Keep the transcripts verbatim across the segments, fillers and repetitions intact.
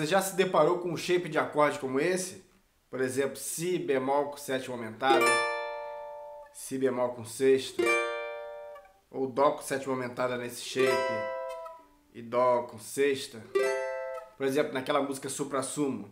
Você já se deparou com um shape de acorde como esse? Por exemplo, Si bemol com sétima aumentada, Si bemol com sexta, ou Dó com sétima aumentada nesse shape, e Dó com sexta. Por exemplo, naquela música Supra Sumo.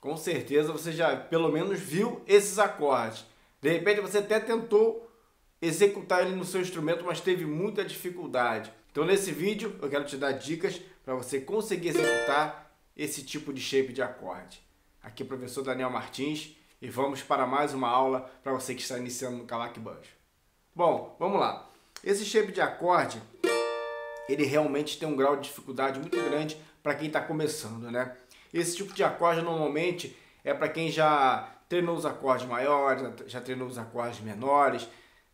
Com certeza você já pelo menos viu esses acordes. De repente você até tentou executar ele no seu instrumento, mas teve muita dificuldade. Então nesse vídeo eu quero te dar dicas para você conseguir executar esse tipo de shape de acorde. Aqui é o professor Daniel Martins e vamos para mais uma aula para você que está iniciando no cavaco e banjo. Bom, vamos lá. Esse shape de acorde, ele realmente tem um grau de dificuldade muito grande para quem está começando, né? Esse tipo de acorde normalmente é para quem já treinou os acordes maiores, já treinou os acordes menores,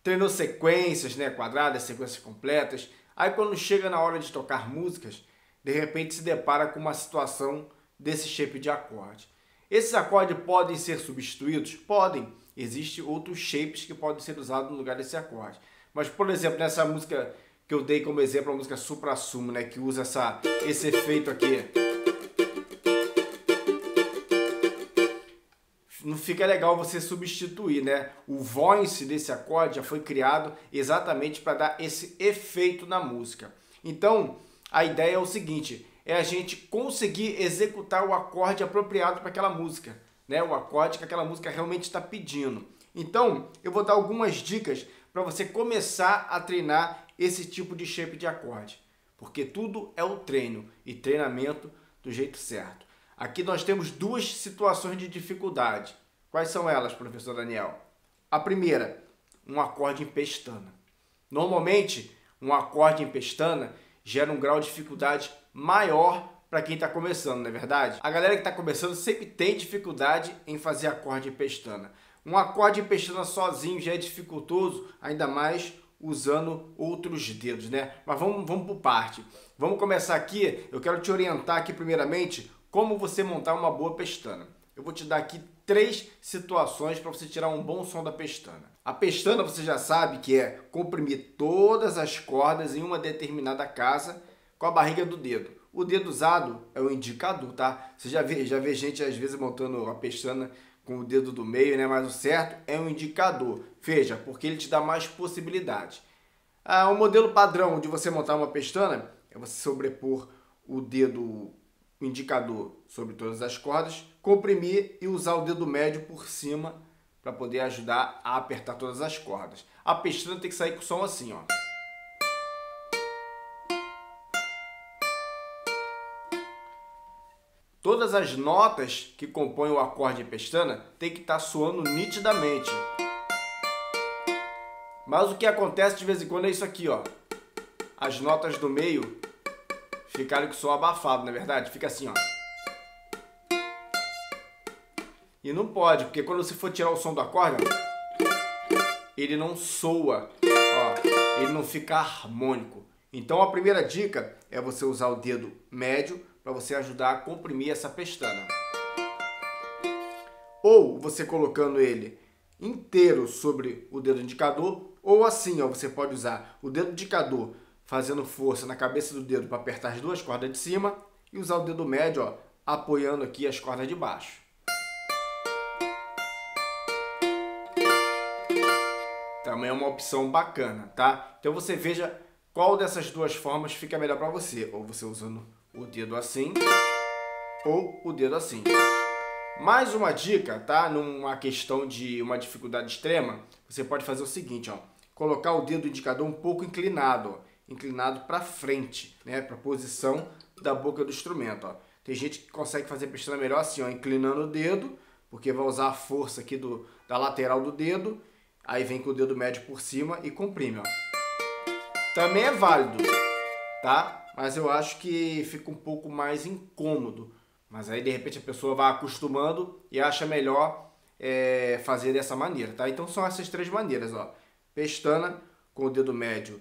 treinou sequências, né, quadradas, sequências completas. Aí quando chega na hora de tocar músicas, de repente se depara com uma situação desse shape de acorde. Esses acordes podem ser substituídos? Podem. Existem outros shapes que podem ser usados no lugar desse acorde. Mas, por exemplo, nessa música que eu dei como exemplo, a música Supra Sumo, né, que usa essa, esse efeito aqui. Não fica legal você substituir, né? O voice desse acorde já foi criado exatamente para dar esse efeito na música. Então, a ideia é o seguinte, é a gente conseguir executar o acorde apropriado para aquela música, né? O acorde que aquela música realmente está pedindo. Então, eu vou dar algumas dicas para você começar a treinar esse tipo de shape de acorde, porque tudo é o treino e treinamento do jeito certo. Aqui nós temos duas situações de dificuldade. Quais são elas, professor Daniel? A primeira, um acorde em pestana. Normalmente, um acorde em pestana gera um grau de dificuldade maior para quem está começando, não é verdade? A galera que está começando sempre tem dificuldade em fazer acorde em pestana. Um acorde em pestana sozinho já é dificultoso, ainda mais usando outros dedos, né? Mas vamos, vamos por parte. Vamos começar aqui. Eu quero te orientar aqui primeiramente como você montar uma boa pestana. Eu vou te dar aqui três situações para você tirar um bom som da pestana. A pestana você já sabe que é comprimir todas as cordas em uma determinada casa com a barriga do dedo. O dedo usado é o indicador, tá? Você já vê, já vê gente às vezes montando a pestana com o dedo do meio, né? Mas o certo é o indicador. Veja, porque ele te dá mais possibilidade. Ah, o modelo padrão de você montar uma pestana é você sobrepor o dedo o indicador sobre todas as cordas, comprimir e usar o dedo médio por cima para poder ajudar a apertar todas as cordas. A pestana tem que sair com o som assim, ó. Todas as notas que compõem o acorde em pestana tem que estar soando nitidamente. Mas o que acontece de vez em quando é isso aqui, ó. As notas do meio ficaram com o som abafado, não é verdade? Fica assim, ó. E não pode, porque quando você for tirar o som do acorde, ele não soa, ó, ele não fica harmônico. Então a primeira dica é você usar o dedo médio para você ajudar a comprimir essa pestana. Ou você colocando ele inteiro sobre o dedo indicador, ou assim, ó, você pode usar o dedo indicador fazendo força na cabeça do dedo para apertar as duas cordas de cima e usar o dedo médio, ó, apoiando aqui as cordas de baixo. Também é uma opção bacana, tá? Então você veja qual dessas duas formas fica melhor para você. Ou você usando o dedo assim, ou o dedo assim. Mais uma dica, tá? Numa questão de uma dificuldade extrema, você pode fazer o seguinte, ó. Colocar o dedo indicador um pouco inclinado, ó. Inclinado para frente, né, para a posição da boca do instrumento. Ó. Tem gente que consegue fazer pestana melhor assim, ó, inclinando o dedo, porque vai usar a força aqui do, da lateral do dedo, aí vem com o dedo médio por cima e comprime. Ó. Também é válido, tá? Mas eu acho que fica um pouco mais incômodo. Mas aí de repente a pessoa vai acostumando e acha melhor é, fazer dessa maneira, tá? Então são essas três maneiras, ó. Pestana com o dedo médio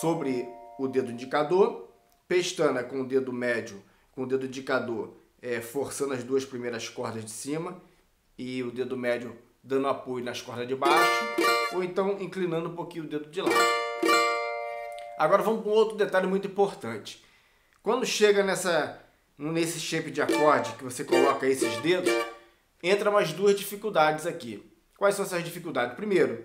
sobre o dedo indicador, pestana com o dedo médio, com o dedo indicador, é, forçando as duas primeiras cordas de cima e o dedo médio dando apoio nas cordas de baixo, ou então inclinando um pouquinho o dedo de lado. Agora vamos para um outro detalhe muito importante. Quando chega nessa, nesse shape de acorde que você coloca esses dedos, entram as duas dificuldades aqui. Quais são essas dificuldades? Primeiro,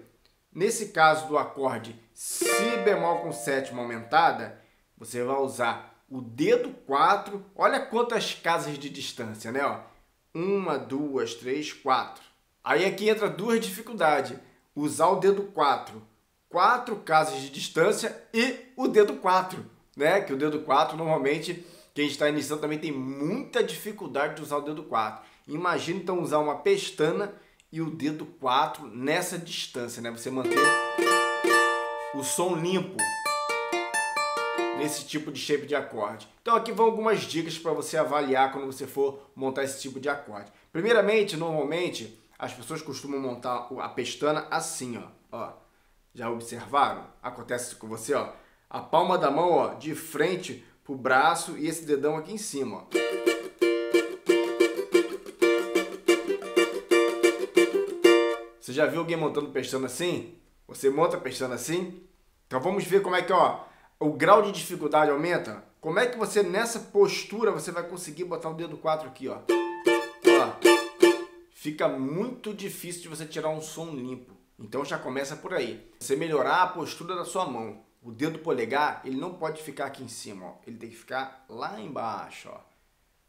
nesse caso do acorde Si bemol com sétima aumentada, você vai usar o dedo quatro. Olha quantas casas de distância, né? Ó, uma, duas, três, quatro. Aí aqui entra duas dificuldades. Usar o dedo quatro. Quatro casas de distância e o dedo quatro, né? Que o dedo quatro, normalmente, quem está iniciando também tem muita dificuldade de usar o dedo quatro. Imagina, então, usar uma pestana e o dedo quatro nessa distância, né? Você manter o som limpo nesse tipo de shape de acorde. Então aqui vão algumas dicas para você avaliar quando você for montar esse tipo de acorde. Primeiramente, normalmente, as pessoas costumam montar a pestana assim, ó. Ó. Já observaram? Acontece com você, ó. A palma da mão, ó, de frente pro braço e esse dedão aqui em cima, ó. Você já viu alguém montando pestana assim? Você monta pestana assim? Então vamos ver como é que, ó, o grau de dificuldade aumenta. Como é que você, nessa postura, você vai conseguir botar o dedo quatro aqui, ó. Ó. Fica muito difícil de você tirar um som limpo. Então já começa por aí. Você melhorar a postura da sua mão. O dedo polegar, ele não pode ficar aqui em cima, ó. Ele tem que ficar lá embaixo, ó.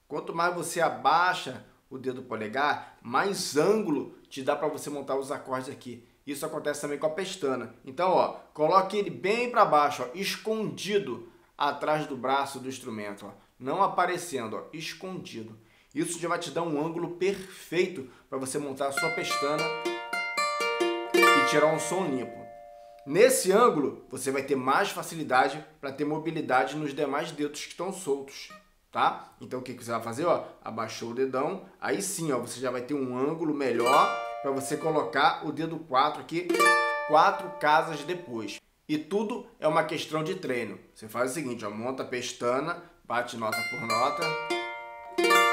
Quanto mais você abaixa o dedo polegar, mais ângulo te dá para você montar os acordes aqui. Isso acontece também com a pestana. Então, ó, coloque ele bem para baixo, ó, escondido atrás do braço do instrumento, ó, não aparecendo, ó, escondido. Isso já vai te dar um ângulo perfeito para você montar a sua pestana e tirar um som limpo. Nesse ângulo, você vai ter mais facilidade para ter mobilidade nos demais dedos que estão soltos. Tá? Então o que, que você vai fazer? Ó, abaixou o dedão, aí sim, ó, você já vai ter um ângulo melhor para você colocar o dedo quatro aqui, quatro casas depois. E tudo é uma questão de treino. Você faz o seguinte, ó, monta a pestana, bate nota por nota,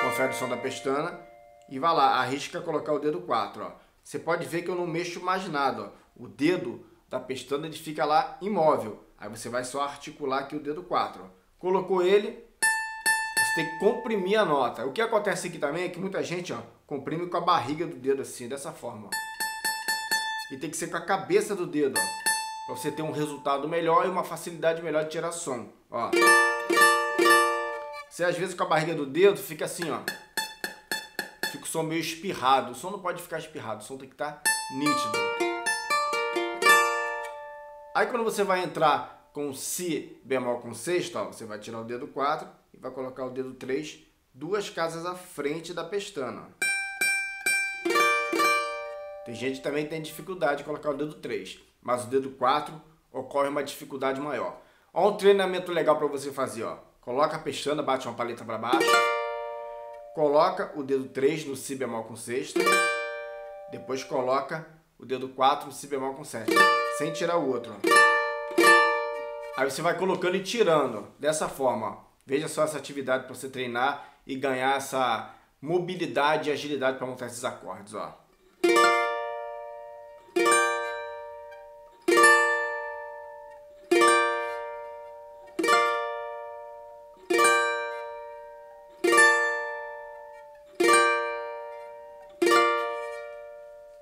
confere o som da pestana e vai lá, arrisca colocar o dedo quatro. Ó. Você pode ver que eu não mexo mais nada. Ó. O dedo da pestana ele fica lá imóvel. Aí você vai só articular aqui o dedo quatro. Ó. Colocou ele, tem que comprimir a nota. O que acontece aqui também é que muita gente, ó, comprime com a barriga do dedo assim, dessa forma, ó. E tem que ser com a cabeça do dedo, ó, para você ter um resultado melhor e uma facilidade melhor de tirar som, ó. Você às vezes com a barriga do dedo fica assim, ó. Fica o som meio espirrado. O som não pode ficar espirrado, o som tem que estar nítido. Aí quando você vai entrar com Si bemol com sexta, ó, você vai tirar o dedo quatro. E vai colocar o dedo três duas casas à frente da pestana. Tem gente que também tem dificuldade de colocar o dedo três, mas o dedo quatro ocorre uma dificuldade maior. Ó, um treinamento legal para você fazer, ó. Coloca a pestana, bate uma palheta para baixo. Coloca o dedo três no Si bemol com sexta. Depois coloca o dedo quatro no Si bemol com sétima, sem tirar o outro. Ó. Aí você vai colocando e tirando, ó, dessa forma, ó. Veja só essa atividade para você treinar e ganhar essa mobilidade e agilidade para montar esses acordes, ó.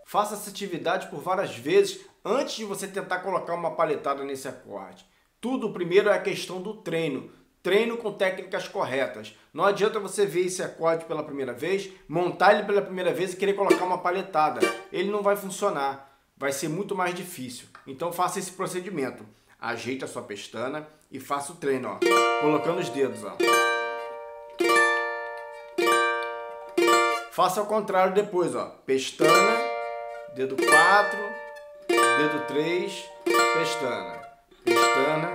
Faça essa atividade por várias vezes antes de você tentar colocar uma palhetada nesse acorde. Tudo primeiro é a questão do treino. Treino com técnicas corretas. Não adianta você ver esse acorde pela primeira vez, montar ele pela primeira vez e querer colocar uma palhetada. Ele não vai funcionar. Vai ser muito mais difícil. Então faça esse procedimento. Ajeite a sua pestana e faça o treino, ó, colocando os dedos, ó. Faça ao contrário depois, ó. Pestana, dedo quatro, dedo três, pestana. Pestana,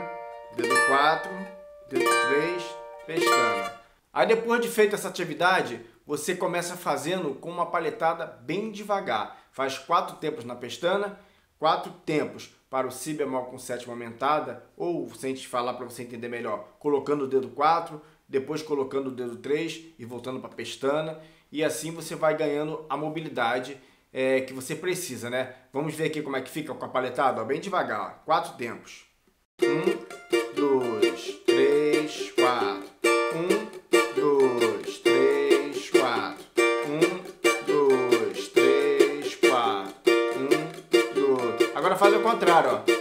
dedo quatro, dedo três, pestana. Aí depois de feita essa atividade, você começa fazendo com uma palhetada bem devagar. Faz quatro tempos na pestana, quatro tempos para o Si bemol com sétima aumentada, ou, sem te falar para você entender melhor, colocando o dedo quatro, depois colocando o dedo três e voltando para a pestana. E assim você vai ganhando a mobilidade é, que você precisa, né? Vamos ver aqui como é que fica com a paletada, ó, bem devagar, ó, quatro tempos. Um, dois, três, quatro. Um, dois, três, quatro. Um, dois, três, quatro. Um, dois. Agora faz o contrário, ó.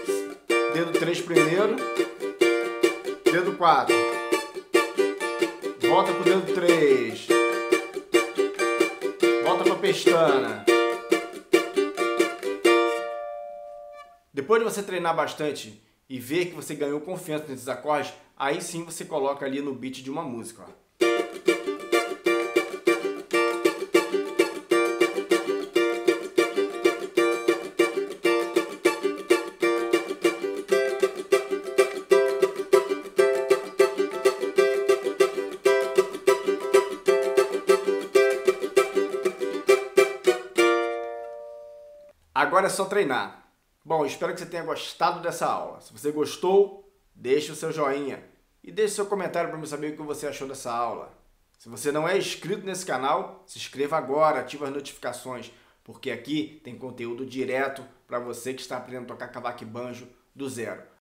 Dedo três primeiro, dedo quatro. Volta pro dedo três. Volta pra pestana. Depois de você treinar bastante e ver que você ganhou confiança nesses acordes, aí sim você coloca ali no beat de uma música, ó. Agora é só treinar. Bom, espero que você tenha gostado dessa aula. Se você gostou, deixe o seu joinha e deixe seu comentário para me saber o que você achou dessa aula. Se você não é inscrito nesse canal, se inscreva agora, ative as notificações, porque aqui tem conteúdo direto para você que está aprendendo a tocar cavaco e banjo do zero.